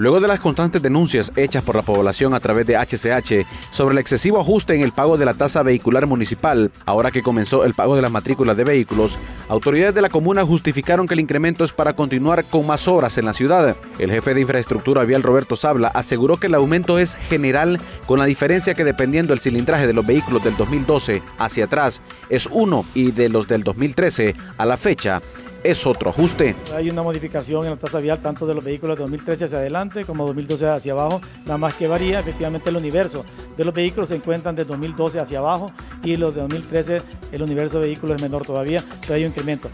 Luego de las constantes denuncias hechas por la población a través de HCH sobre el excesivo ajuste en el pago de la tasa vehicular municipal, ahora que comenzó el pago de las matrículas de vehículos, autoridades de la comuna justificaron que el incremento es para continuar con más obras en la ciudad. El jefe de infraestructura vial Roberto Sabla aseguró que el aumento es general, con la diferencia que dependiendo del cilindraje de los vehículos del 2012 hacia atrás es uno y de los del 2013 a la fecha es otro ajuste. Hay una modificación en la tasa vial tanto de los vehículos de 2013 hacia adelante como 2012 hacia abajo, nada más que varía efectivamente el universo. De los vehículos se encuentran de 2012 hacia abajo y los de 2013 el universo de vehículos es menor todavía, pero hay un incremento.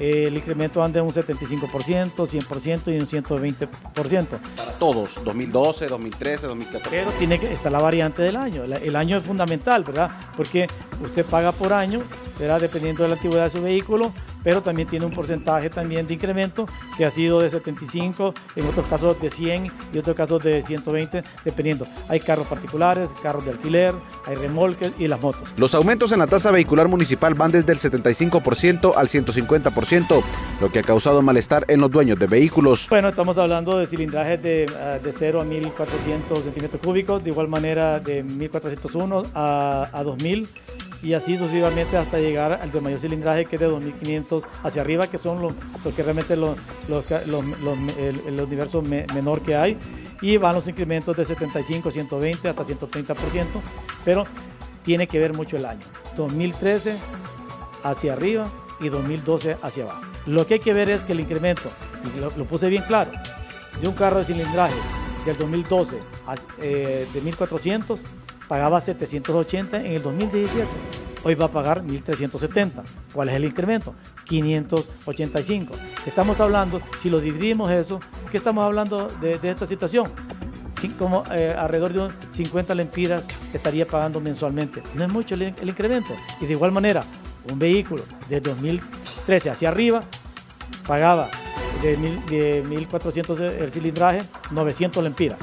El incremento anda en un 75%, 100% y un 120%. Para todos, 2012, 2013, 2014. Pero tiene que estar la variante del año. El año es fundamental, ¿verdad? Porque usted paga por año, ¿verdad? Dependiendo de la antigüedad de su vehículo, pero también tiene un porcentaje también de incremento que ha sido de 75, en otros casos de 100 y otros casos de 120, dependiendo. Hay carros particulares, carros de alquiler, hay remolques y las motos. Los aumentos en la tasa vehicular municipal van desde el 75% al 150%. Lo que ha causado malestar en los dueños de vehículos. Bueno, estamos hablando de cilindrajes de 0 a 1.400 centímetros cúbicos, de igual manera de 1.401 a 2.000 y así sucesivamente hasta llegar al de mayor cilindraje que es de 2.500 hacia arriba, que son los que realmente el universo menor que hay, y van los incrementos de 75, 120 hasta 130%, pero tiene que ver mucho el año, 2013 hacia arriba y 2012 hacia abajo. Lo que hay que ver es que el incremento, y lo puse bien claro, de un carro de cilindraje del 2012 de 1.400 pagaba 780 en el 2017, hoy va a pagar 1.370. ¿Cuál es el incremento? 585. Estamos hablando, si lo dividimos eso, ¿qué estamos hablando de esta situación? Como alrededor de 50 lempiras estaría pagando mensualmente. No es mucho el incremento. Y de igual manera, un vehículo de 2013 hacia arriba pagaba de 1.400 el cilindraje, 900 lempiras.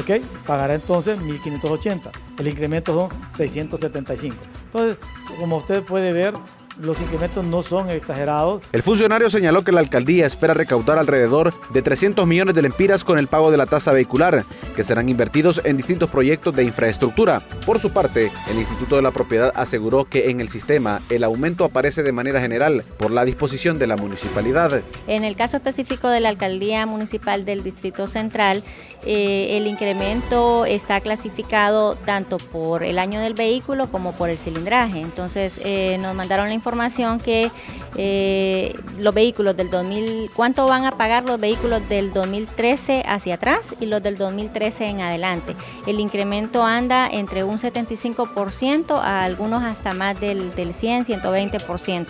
¿Okay? Pagará entonces 1.580. El incremento son 675. Entonces, como usted puede ver, los incrementos no son exagerados. El funcionario señaló que la alcaldía espera recaudar alrededor de 300 millones de lempiras con el pago de la tasa vehicular, que serán invertidos en distintos proyectos de infraestructura. Por su parte, el Instituto de la Propiedad aseguró que en el sistema el aumento aparece de manera general por la disposición de la municipalidad. En el caso específico de la alcaldía municipal del Distrito Central, el incremento está clasificado tanto por el año del vehículo como por el cilindraje. Entonces, nos mandaron la información que los vehículos del 2000, cuánto van a pagar los vehículos del 2013 hacia atrás y los del 2013 en adelante. El incremento anda entre un 75% a algunos hasta más del 100, 120%.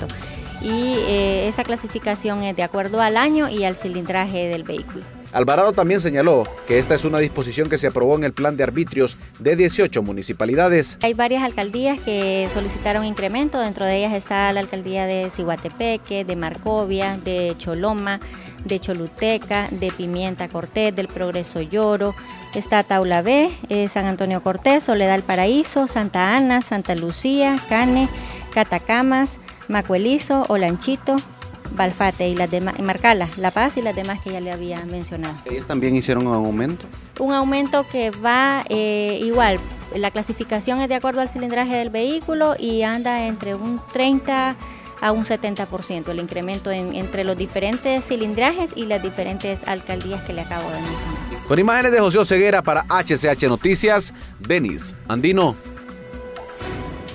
Y esa clasificación es de acuerdo al año y al cilindraje del vehículo. Alvarado también señaló que esta es una disposición que se aprobó en el plan de arbitrios de 18 municipalidades. Hay varias alcaldías que solicitaron incremento, dentro de ellas está la alcaldía de Siguatepeque, de Marcovia, de Choloma, de Choluteca, de Pimienta Cortés, del Progreso Yoro, está Taulavé, San Antonio Cortés, Soledad del Paraíso, Santa Ana, Santa Lucía, Cane, Catacamas, Macuelizo, Olanchito, Balfate y las demás, Marcala, La Paz y las demás que ya le había mencionado. ¿Ellos también hicieron un aumento? Un aumento que va igual, la clasificación es de acuerdo al cilindraje del vehículo y anda entre un 30 a un 70% el incremento entre los diferentes cilindrajes y las diferentes alcaldías que le acabo de mencionar. Con imágenes de José Oseguera para HCH Noticias, Denis Andino.